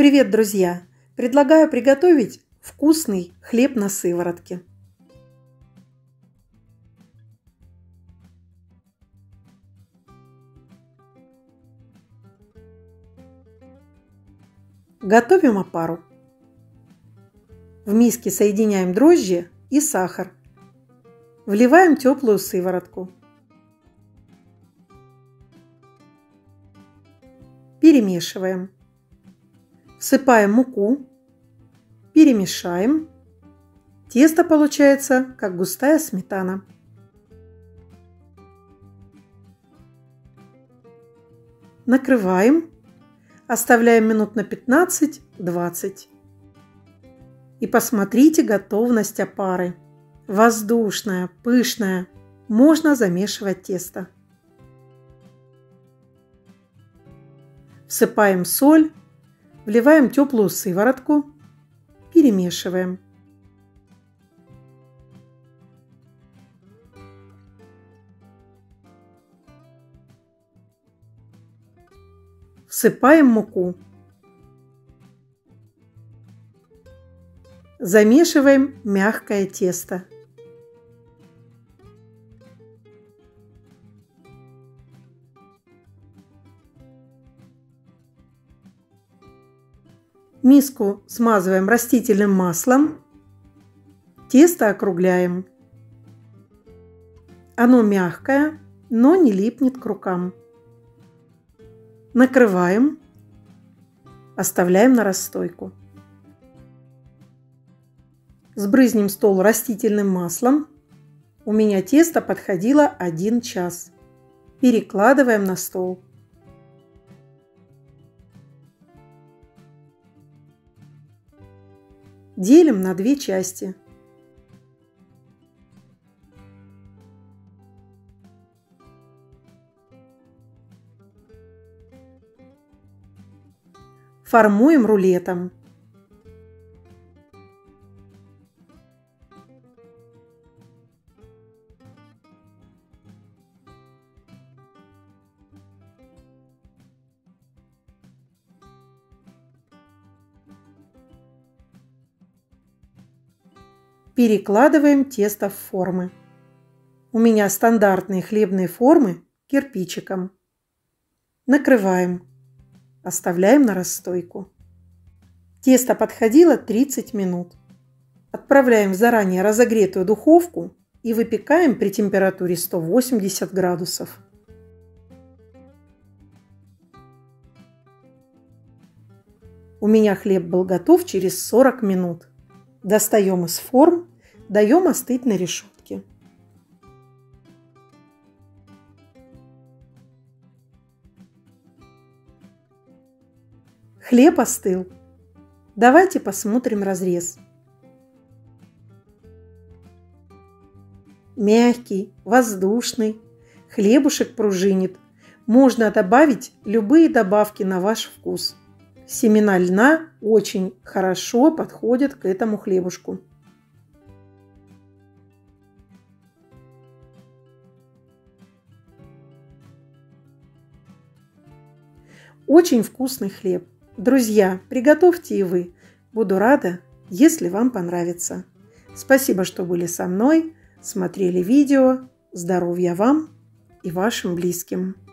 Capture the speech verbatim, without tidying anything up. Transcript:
Привет, друзья! Предлагаю приготовить вкусный хлеб на сыворотке. Готовим опару. В миске соединяем дрожжи и сахар. Вливаем теплую сыворотку. Перемешиваем. Всыпаем муку, перемешаем. Тесто получается как густая сметана. Накрываем, оставляем минут на пятнадцать-двадцать. И посмотрите готовность опары. Воздушная, пышная. Можно замешивать тесто. Всыпаем соль. Вливаем теплую сыворотку, перемешиваем. Всыпаем муку. Замешиваем мягкое тесто. Миску смазываем растительным маслом, тесто округляем. Оно мягкое, но не липнет к рукам. Накрываем, оставляем на расстойку. Сбрызнем стол растительным маслом. У меня тесто подходило один час. Перекладываем на стол. Делим на две части. Формуем рулетом. Перекладываем тесто в формы. У меня стандартные хлебные формы кирпичиком. Накрываем. Оставляем на расстойку. Тесто подходило тридцать минут. Отправляем в заранее разогретую духовку и выпекаем при температуре сто восемьдесят градусов. У меня хлеб был готов через сорок минут. Достаем из форм, даем остыть на решетке. Хлеб остыл. Давайте посмотрим разрез. Мягкий, воздушный, хлебушек пружинит. Можно добавить любые добавки на ваш вкус. Семена льна очень хорошо подходят к этому хлебушку. Очень вкусный хлеб. Друзья, приготовьте и вы. Буду рада, если вам понравится. Спасибо, что были со мной, смотрели видео. Здоровья вам и вашим близким.